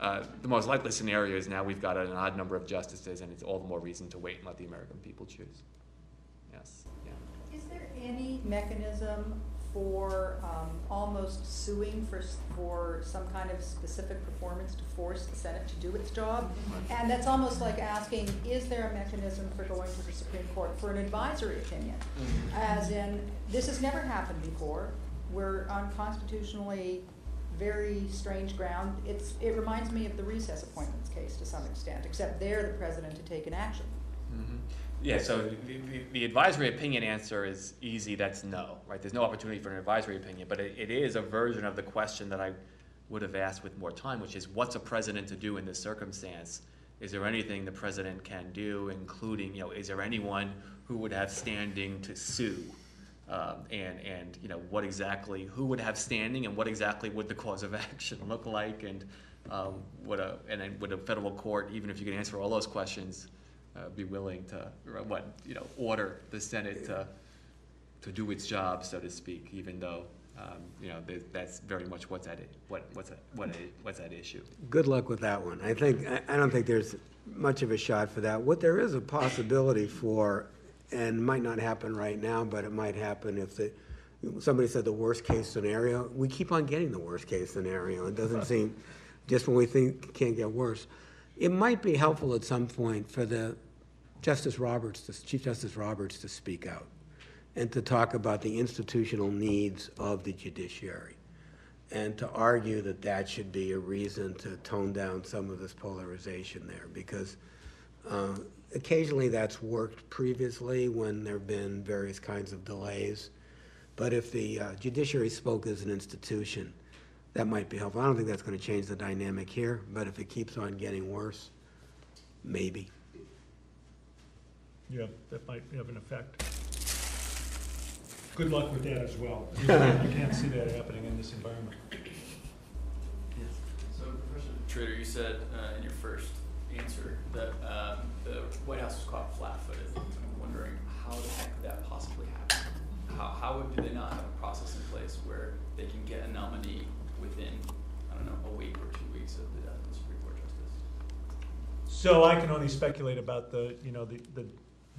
know, the most likely scenario is now we've got an odd number of justices, and it's all the more reason to wait and let the American people choose. Yes. Yeah. Is there any mechanism for almost suing for some kind of specific performance to force the Senate to do its job? And that's almost like asking, is there a mechanism for going to the Supreme Court for an advisory opinion? As in, this has never happened before. We're unconstitutionally very strange ground. It reminds me of the recess appointments case to some extent, except there the president had taken action. Mm-hmm. Yeah, so the advisory opinion answer is easy. That's no, right? There's no opportunity for an advisory opinion, but it is a version of the question that I would have asked with more time, which is, what's a president to do in this circumstance? Is there anything the president can do, including, you know, is there anyone who would have standing to sue? And you know, what exactly, who would have standing, and what exactly would the cause of action look like, and would a federal court, even if you can answer all those questions, be willing to order the Senate to do its job, so to speak, even though you know, that's very much what's at issue. Good luck with that one. I don't think there's much of a shot for that. What there is a possibility for, and might not happen right now, but it might happen if somebody said the worst case scenario. We keep on getting the worst case scenario. It doesn't seem, just when we think it can't get worse. It might be helpful at some point for the Chief Justice Roberts to speak out and to talk about the institutional needs of the judiciary and to argue that that should be a reason to tone down some of this polarization there, because occasionally that's worked previously when there have been various kinds of delays. But if the judiciary spoke as an institution, that might be helpful. I don't think that's going to change the dynamic here, but if it keeps on getting worse, maybe. Yeah, that might have an effect. Good luck with that as well. You can't see that happening in this environment. Yes. So, Professor Schroeder, you said in your first answer that the White House was caught flat-footed. I'm wondering, how the heck could that possibly happen? How do they not have a process in place where they can get a nominee within, I don't know, a week or 2 weeks of the death of the Supreme Court justice? So I can only speculate about the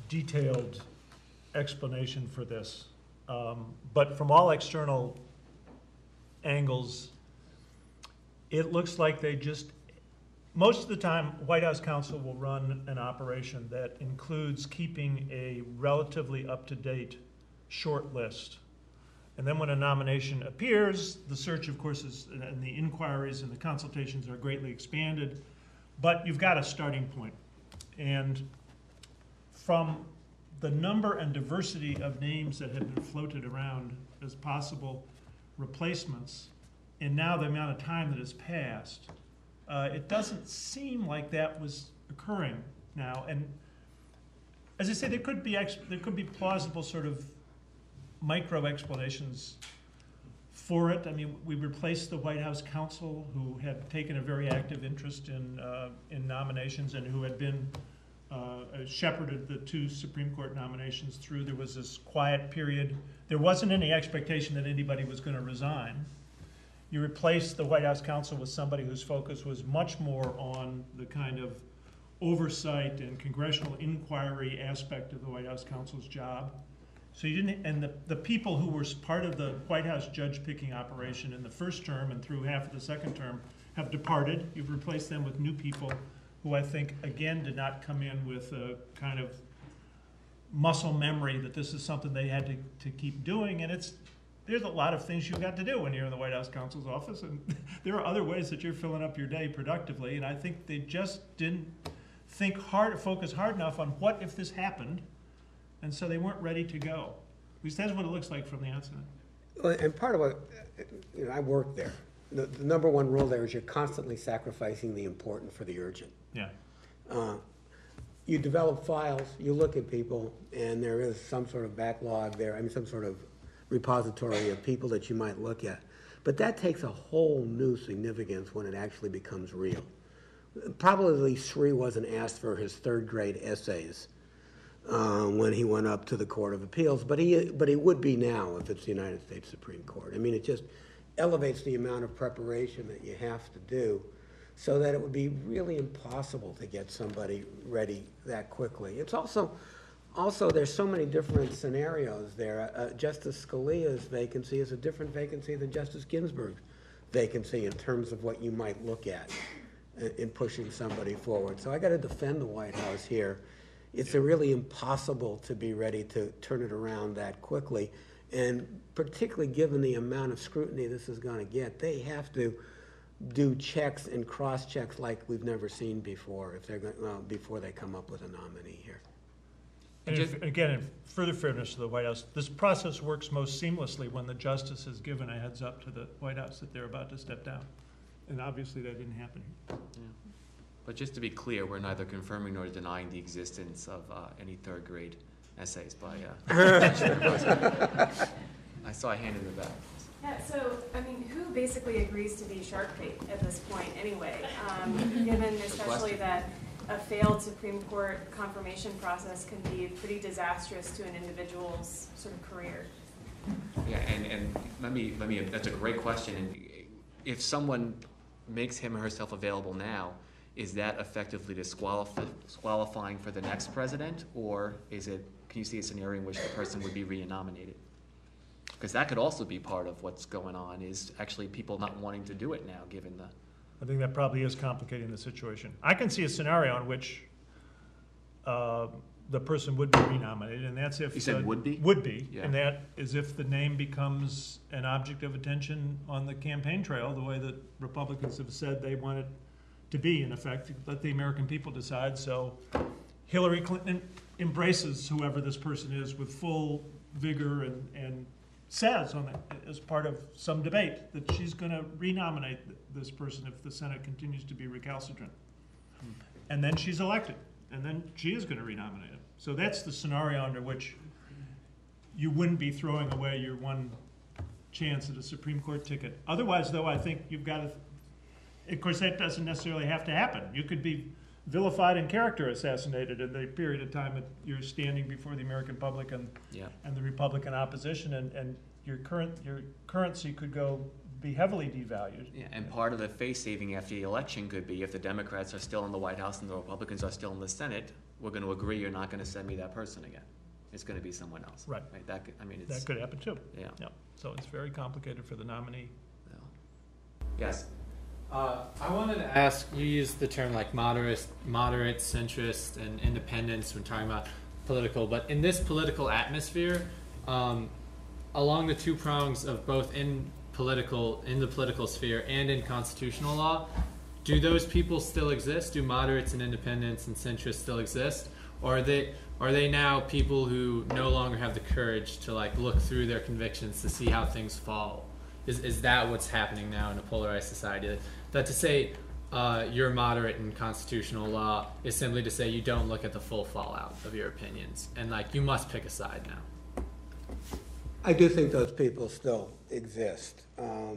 detailed explanation for this. But from all external angles, it looks like they just, most of the time, White House counsel will run an operation that includes keeping a relatively up-to-date short list. And then when a nomination appears, the search, of course, and the inquiries and the consultations are greatly expanded. But you've got a starting point. And from the number and diversity of names that have been floated around as possible replacements, and now the amount of time that has passed, it doesn't seem like that was occurring now. And as I say, there could be plausible sort of micro explanations for it. I mean, we replaced the White House counsel, who had taken a very active interest in nominations and who had been shepherded the two Supreme Court nominations through. There was this quiet period. There wasn't any expectation that anybody was going to resign. You replace the White House counsel with somebody whose focus was much more on the kind of oversight and congressional inquiry aspect of the White House counsel's job. So you didn't, and the people who were part of the White House judge picking operation in the first term and through half of the second term have departed. You've replaced them with new people who I think, again, did not come in with a kind of muscle memory that this is something they had to keep doing. And there's a lot of things you've got to do when you're in the White House counsel's office, and there are other ways that you're filling up your day productively, and I think they just didn't focus hard enough on what if this happened, and so they weren't ready to go. At least that's what it looks like from the outside. Well, and part of what, you know, I worked there. The number one rule there is you're constantly sacrificing the important for the urgent. Yeah. You develop files, you look at people, and there is some sort of backlog there, I mean, some sort of repository of people that you might look at. But that takes a whole new significance when it actually becomes real, Probably Sri wasn't asked for his third-grade essays when he went up to the Court of Appeals, but he would be now if it's the United States Supreme Court. I mean, it just elevates the amount of preparation that you have to do, so that it would be really impossible to get somebody ready that quickly. It's also there's so many different scenarios there. Justice Scalia's vacancy is a different vacancy than Justice Ginsburg's vacancy in terms of what you might look at in pushing somebody forward. So I got to defend the White House here. It's really impossible to be ready to turn it around that quickly, and particularly given the amount of scrutiny this is going to get, they have to do checks and cross-checks like we've never seen before if they're going, before they come up with a nominee here. And if, again, in further fairness to the White House, this process works most seamlessly when the justice has given a heads up to the White House that they're about to step down. And obviously that didn't happen here. Yeah. But just to be clear, we're neither confirming nor denying the existence of any third grade essays by I saw a hand in the back. Yeah, so, I mean, who basically agrees to be shark bait at this point anyway, given especially that a failed Supreme Court confirmation process can be pretty disastrous to an individual's sort of career? Yeah, and let me, that's a great question. And if someone makes him or herself available now, is that effectively disqualifying for the next president, or is it, can you see a scenario in which the person would be re-nominated? Because that could also be part of what's going on, is actually people not wanting to do it now, given the... I think that probably is complicating the situation. I can see a scenario in which the person would be re-nominated, and that's if... You said would be? Would be, yeah. And that is if the name becomes an object of attention on the campaign trail, the way that Republicans have said they want it to be, in effect. Let the American people decide. So Hillary Clinton embraces whoever this person is with full vigor, and says on it, as part of some debate, that she's going to renominate this person if the Senate continues to be recalcitrant. And then she's elected, and then she is going to renominate him. So that's the scenario under which you wouldn't be throwing away your one chance at a Supreme Court ticket. Otherwise, though, I think you've got to... Of course, that doesn't necessarily have to happen. You could be vilified and character assassinated in the period of time that you're standing before the American public and, yeah, and the Republican opposition, and your currency could go be heavily devalued. Yeah, and part of the face saving after the election could be, if the Democrats are still in the White House and the Republicans are still in the Senate, we're going to agree you're not going to send me that person again. It's going to be someone else. Right. Right? That could, I mean, it's, that could happen too. Yeah. Yeah. So it's very complicated for the nominee. Yeah. Yes. I wanted to ask, you used the term like moderate, centrist, and independence when talking about political, but in this political atmosphere, along the two prongs of both in the political sphere and in constitutional law, do those people still exist? Do moderates and independents and centrists still exist? Or are they now people who no longer have the courage to like look through their convictions to see how things fall? Is that what's happening now in a polarized society? That to say you're moderate in constitutional law is simply to say you don't look at the full fallout of your opinions, and like you must pick a side now. I do think those people still exist. A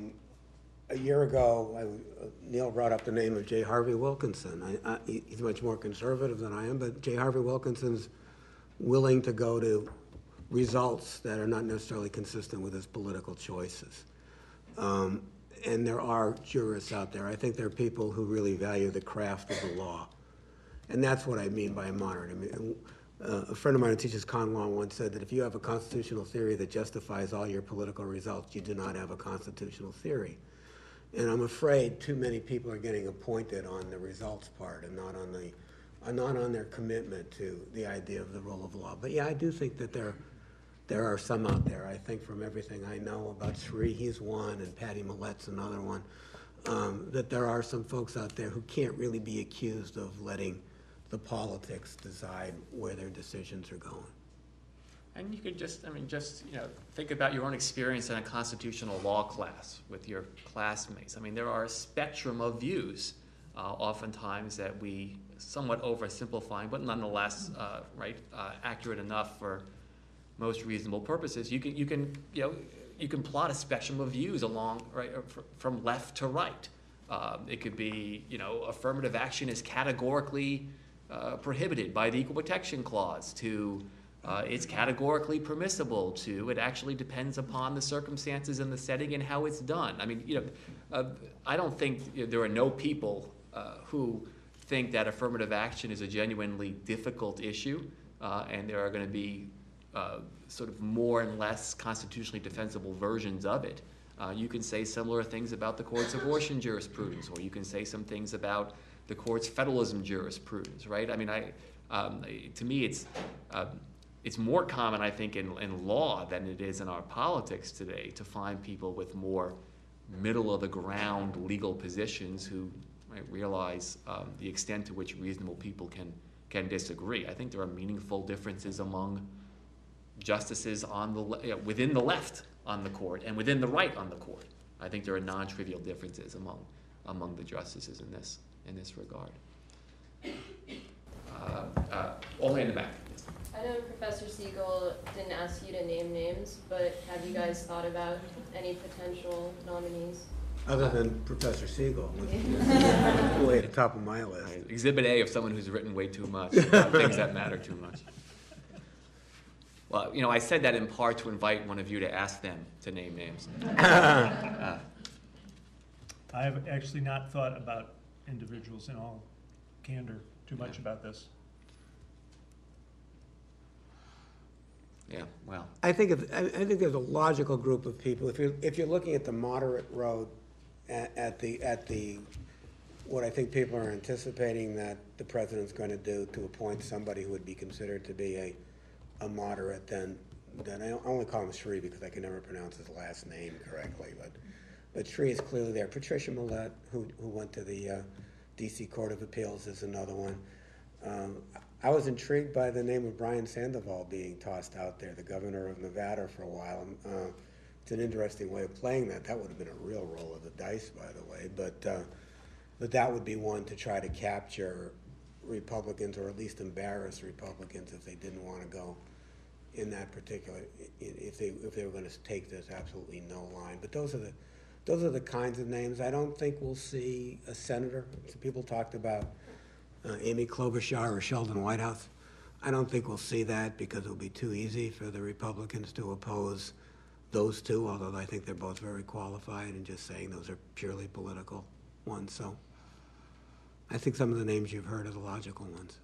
year ago, Neil brought up the name of J. Harvey Wilkinson. He's much more conservative than I am, but J. Harvey Wilkinson's willing to go to results that are not necessarily consistent with his political choices. And there are jurists out there. I think there are people who really value the craft of the law. And that's what I mean by a moderate. I mean, a friend of mine who teaches con law once said that if you have a constitutional theory that justifies all your political results, you do not have a constitutional theory. And I'm afraid too many people are getting appointed on the results part and not on the, not on their commitment to the idea of the rule of law. But yeah, I do think that there are some out there. I think from everything I know about Sri, he's one, and Patty Millett's another one, that there are some folks out there who can't really be accused of letting the politics decide where their decisions are going. And you could just, I mean, just, you know, think about your own experience in a constitutional law class with your classmates. I mean, there are a spectrum of views, oftentimes that we somewhat oversimplifying, but nonetheless, accurate enough for most reasonable purposes, you can plot a spectrum of views along, right, from left to right, It could be, affirmative action is categorically prohibited by the Equal Protection Clause to it's categorically permissible to. It actually depends upon the circumstances and the setting and how it's done. I mean, I don't think there are no people who think that affirmative action is a genuinely difficult issue, and there are going to be sort of more and less constitutionally defensible versions of it. You can say similar things about the court's abortion jurisprudence, or you can say some things about the court's federalism jurisprudence, right? I mean, to me, it's more common, I think, in law than it is in our politics today to find people with more middle-of-the-ground legal positions who realize the extent to which reasonable people can disagree. I think there are meaningful differences among justices on the within the left on the court and within the right on the court. I think there are non-trivial differences among the justices in this regard. Only in the back. I know Professor Siegel didn't ask you to name names, but have you guys thought about any potential nominees? Other than Professor Siegel, which is way at the top of my list. Exhibit A of someone who's written way too much, things that matter too much. Well, I said that in part to invite one of you to ask them to name names. I have actually not thought about individuals in all candor too much about this. Yeah, well, I think there's a logical group of people. If you're looking at the moderate road, at the what I think people are anticipating that the president's going to do to appoint somebody who would be considered to be a moderate, then I only call him Sri because I can never pronounce his last name correctly. But Sri is clearly there. Patricia Millett, who went to the D.C. Court of Appeals, is another one. I was intrigued by the name of Brian Sandoval being tossed out there, the governor of Nevada for a while. It's an interesting way of playing that. That would have been a real roll of the dice, by the way. But that would be one to try to capture Republicans, or at least embarrass Republicans if they didn't want to go in that particular, if they were going to take this absolutely no line. But those are the kinds of names. I don't think we'll see a senator. Some people talked about Amy Klobuchar or Sheldon Whitehouse. I don't think we'll see that because it'll be too easy for the Republicans to oppose those two, although I think they're both very qualified, and just saying those are purely political ones. So I think some of the names you've heard are the logical ones.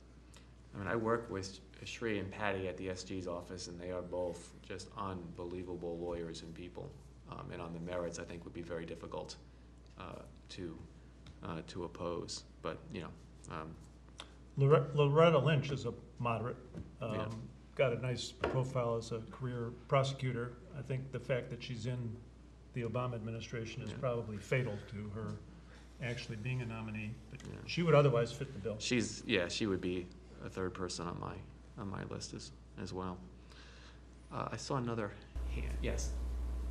I mean, I work with Sri and Patty at the SG's office, and they are both just unbelievable lawyers and people. And on the merits, I think would be very difficult to oppose. But, Loretta Lynch is a moderate, got a nice profile as a career prosecutor. I think the fact that she's in the Obama administration is probably fatal to her actually being a nominee, but she would otherwise fit the bill. She would be a third person on my list as well. I saw another hand. Yes.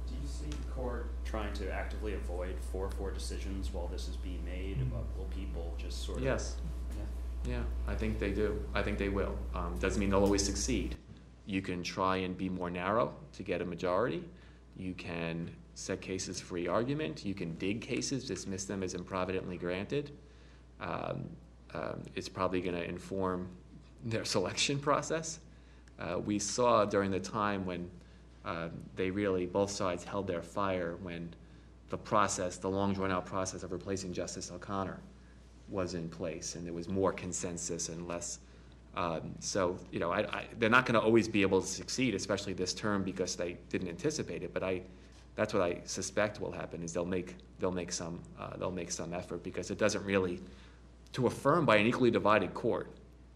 Do you see the court trying to actively avoid 4-4 decisions while this is being made? Will people just sort of... Yes. Yeah, I think they do. I think they will. Doesn't mean they'll always succeed. You can try and be more narrow to get a majority. You can set cases free argument. You can dig cases, dismiss them as improvidently granted. It's probably going to inform their selection process. We saw during the time when they really, both sides held their fire when the long drawn-out process of replacing Justice O'Connor was in place, and there was more consensus and less. They're not going to always be able to succeed, especially this term, because they didn't anticipate it. But that's what I suspect will happen: is they'll make some effort, because it doesn't really to affirm by an equally divided court.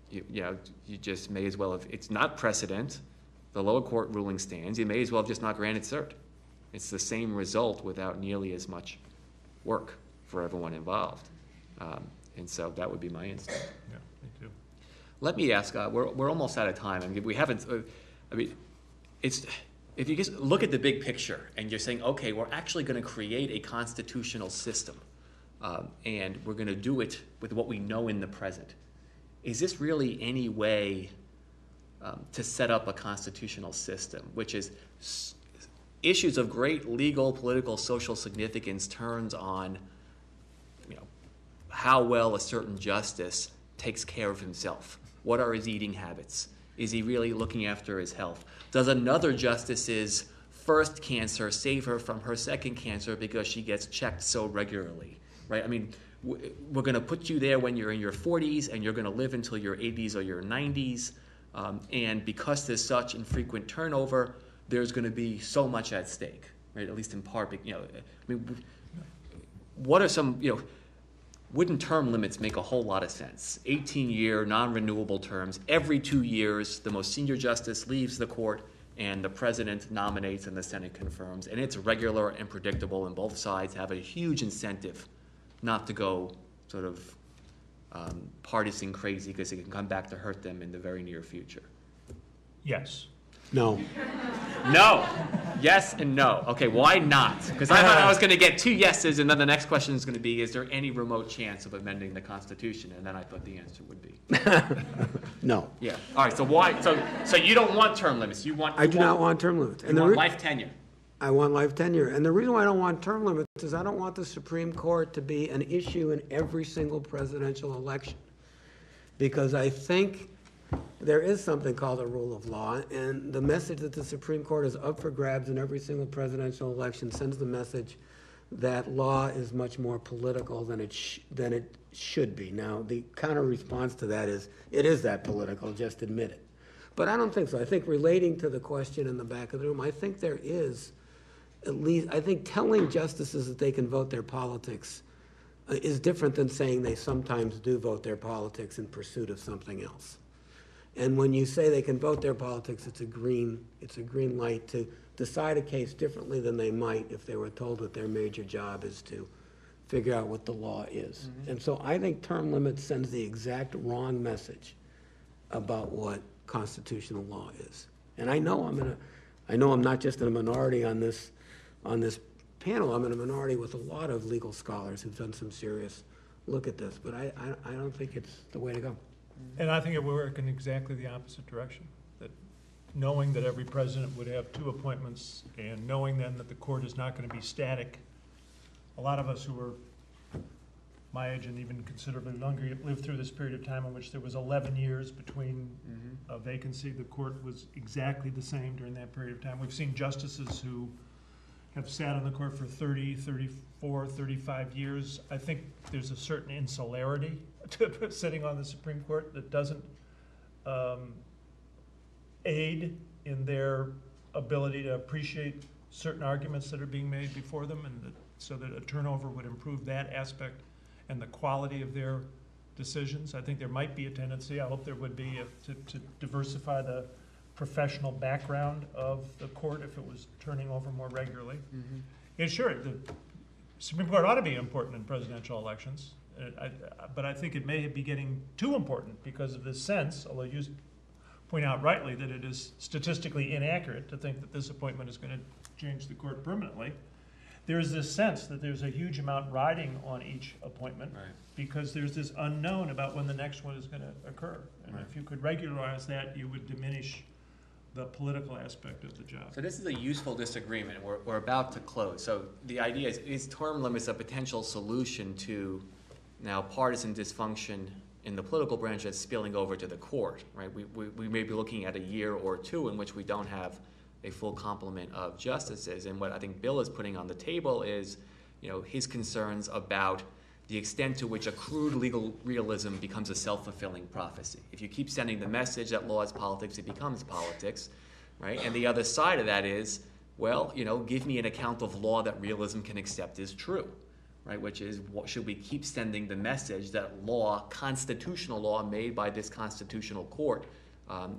You just may as well have. It's not precedent. The lower court ruling stands. You may as well have just not granted cert. It's the same result without nearly as much work for everyone involved. And so that would be my instinct. Yeah, me too. Let me ask. We're almost out of time. I mean, we haven't. I mean, it's if you just look at the big picture, and you're saying, okay, we're actually going to create a constitutional system, and we're going to do it with what we know in the present. Is this really any way to set up a constitutional system, which is issues of great legal, political, social significance turns on how well a certain justice takes care of himself. What are his eating habits? Is he really looking after his health? Does another justice's first cancer save her from her second cancer because she gets checked so regularly, right? I mean, we're going to put you there when you're in your 40s, and you're going to live until your 80s or your 90s. And because there's such infrequent turnover, there's going to be so much at stake, right? At least in part, you know, I mean, what are some, you know, wouldn't term limits make a whole lot of sense? 18-year non-renewable terms. Every 2 years, the most senior justice leaves the court, and the president nominates and the Senate confirms. And it's regular and predictable, and both sides have a huge incentive not to go sort of partisan crazy, because it can come back to hurt them in the very near future. Yes. No. No. Yes and no. Okay, why not? Because I thought I was going to get two yeses, and then the next question is going to be, is there any remote chance of amending the Constitution? And then I thought the answer would be no. Yeah. All right, so why? So you don't want term limits. I do not want term limits. And you want life tenure. I want life tenure. And the reason why I don't want term limits is I don't want the Supreme Court to be an issue in every single presidential election, because I think there is something called a rule of law, and the message that the Supreme Court is up for grabs in every single presidential election sends the message that law is much more political than it should be. Now, the counter response to that is, it is that political, just admit it. But I don't think so. I think, relating to the question in the back of the room, I think there is, at least, I think telling justices that they can vote their politics is different than saying they sometimes do vote their politics in pursuit of something else. And when you say they can vote their politics, it's a green light to decide a case differently than they might if they were told that their major job is to figure out what the law is. Mm-hmm. And so I think term limits sends the exact wrong message about what constitutional law is. And I know I'm not just in a minority on this panel. I'm in a minority with a lot of legal scholars who've done some serious look at this, but I don't think it's the way to go. And I think it would work in exactly the opposite direction, that knowing that every president would have two appointments and knowing then that the court is not going to be static. A lot of us who were my age and even considerably younger lived through this period of time in which there was 11 years between a vacancy. The court was exactly the same during that period of time. We've seen justices who have sat on the court for 30, 34, 35 years. I think there's a certain insularity to sitting on the Supreme Court that doesn't aid in their ability to appreciate certain arguments that are being made before them, and so that a turnover would improve that aspect and the quality of their decisions. I think there might be a tendency, I hope there would be, to diversify the professional background of the court if it was turning over more regularly. Mm-hmm. Yeah, sure, the Supreme Court ought to be important in presidential elections. But I think it may be getting too important because of this sense, although you point out rightly that it is statistically inaccurate to think that this appointment is going to change the court permanently. There is this sense that there's a huge amount riding on each appointment, right, because there's this unknown about when the next one is going to occur. And right, if you could regularize that, you would diminish the political aspect of the job. So this is a useful disagreement. We're about to close. So the idea is term limits a potential solution to now partisan dysfunction in the political branch that's spilling over to the court, right? We may be looking at a year or two in which we don't have a full complement of justices. And what I think Bill is putting on the table is, you know, his concerns about the extent to which a crude legal realism becomes a self-fulfilling prophecy. If you keep sending the message that law is politics, it becomes politics, right? And the other side of that is, well, you know, give me an account of law that realism can accept is true. Right, which is, what, should we keep sending the message that law, constitutional law made by this constitutional court,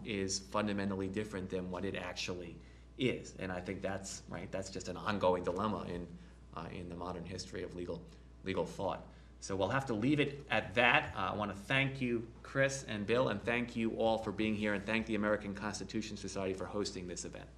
is fundamentally different than what it actually is? And I think that's right. That's just an ongoing dilemma in the modern history of legal thought. So we'll have to leave it at that. I want to thank you, Chris and Bill, and thank you all for being here, and thank the American Constitution Society for hosting this event.